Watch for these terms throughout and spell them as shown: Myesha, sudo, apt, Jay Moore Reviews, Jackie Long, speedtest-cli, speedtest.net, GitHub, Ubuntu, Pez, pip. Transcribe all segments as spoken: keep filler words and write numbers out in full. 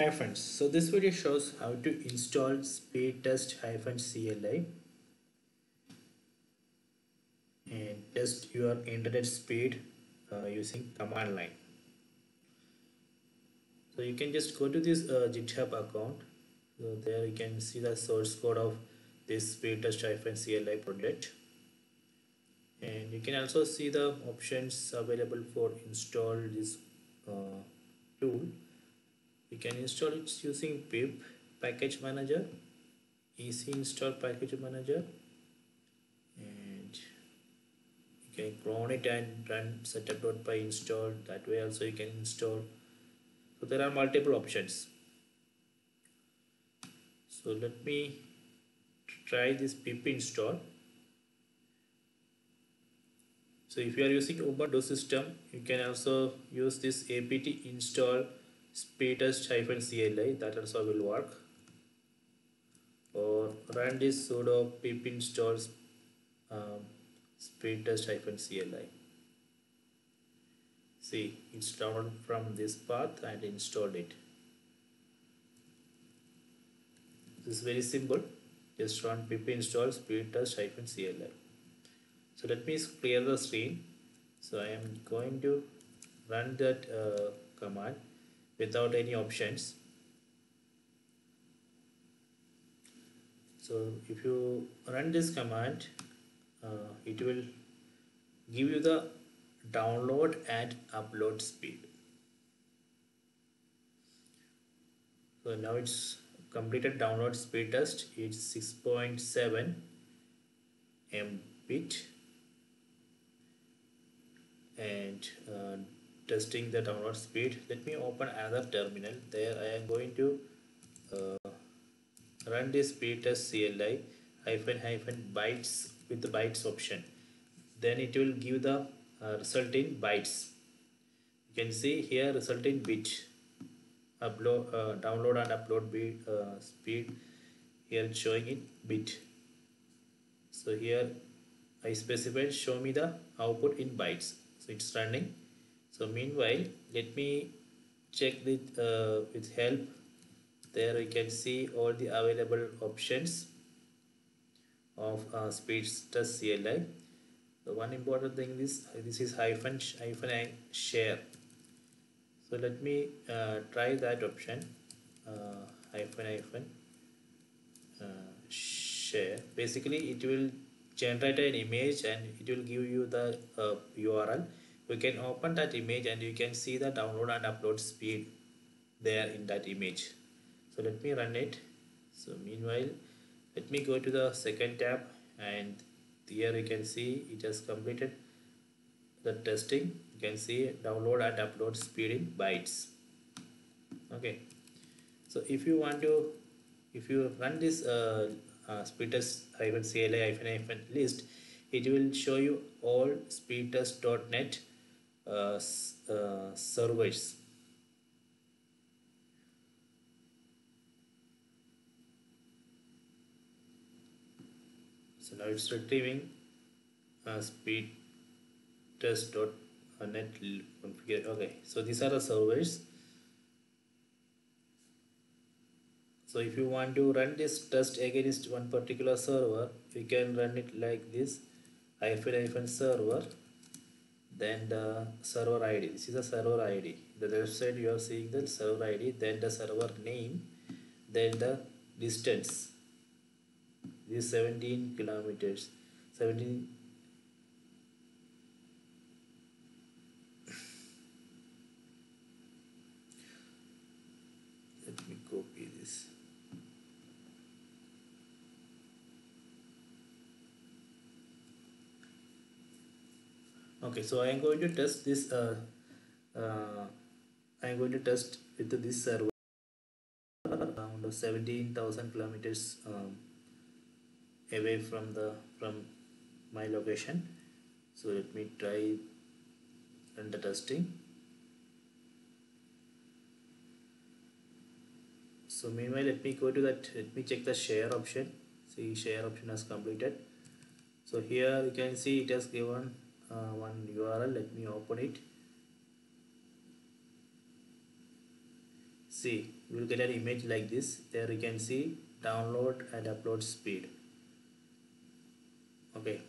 hyphens. So this video shows how to install speedtest-cli and test your internet speed uh, using command line. So you can just go to this uh, GitHub account. So there you can see the source code of this speedtest-cli project, and you can also see the options available for install this uh, tool. You can install it using pip, package manager, easy install package manager, and you can clone it and run setup.py install. That way also you can install. So there are multiple options. So let me try this pip install. So if you are using Ubuntu system, you can also use this apt install speedtest-cli, that also will work, or run this sudo pip install um, speedtest-cli. See, it's downloaded from this path and installed it. This is very simple. Just run pip install speedtest-cli. So let me clear the screen. So I am going to run that uh, command without any options. So if you run this command, uh, it will give you the download and upload speed. So now it's completed download speed test. It's six point seven megabit and uh, testing the download speed. Let me open another terminal. There I am going to uh, run this speedtest-cli hyphen hyphen bytes with the bytes option. Then it will give the Uh, result in bytes. You can see here result in bit, upload, uh, download and upload bit, uh, speed. Here it's showing in bit. So here I specify show me the output in bytes. So it's running. So meanwhile, let me check with uh, with help. There you can see all the available options of uh, speedtest-cli. The one important thing is this is hyphen hyphen I share. So let me uh, try that option, uh, hyphen hyphen uh, share. Basically, it will generate an image and it will give you the uh, U R L. You can open that image and you can see the download and upload speed there in that image. So let me run it. So meanwhile, let me go to the second tab, and here you can see it has completed the testing. You can see download and upload speed in bytes. Okay, so if you want to, if you run this uh, uh, speedtest-cli list, it will show you all speedtest dot net uh, uh, servers. So now it's retrieving uh, speedtest dot net configure. Okay, so these are the servers. So if you want to run this test against one particular server, you can run it like this, hyphen hyphen server, then the server I D. This is the server I D. The left side you are seeing the server I D, then the server name, then the distance. This is seventeen kilometers, seventeen. Let me copy this. Okay, so I am going to test this. Uh, uh, I am going to test with this server around seventeen thousand kilometers. Um, away from the from my location. So let me try run the testing. So meanwhile, let me go to that, let me check the share option. See, share option has completed. So here you can see it has given uh, one U R L. Let me open it. see, you will get an image like this. There you can see download and upload speed. Okay.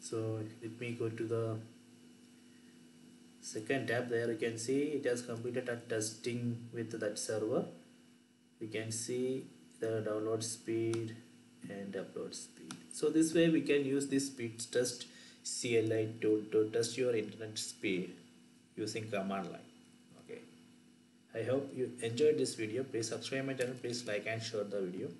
So let me go to the second tab. There you can see it has completed a testing with that server. We can see the download speed and upload speed. So this way we can use this speed test C L I tool to test your internet speed using command line. Okay, I hope you enjoyed this video. Please subscribe my channel, please like and share the video.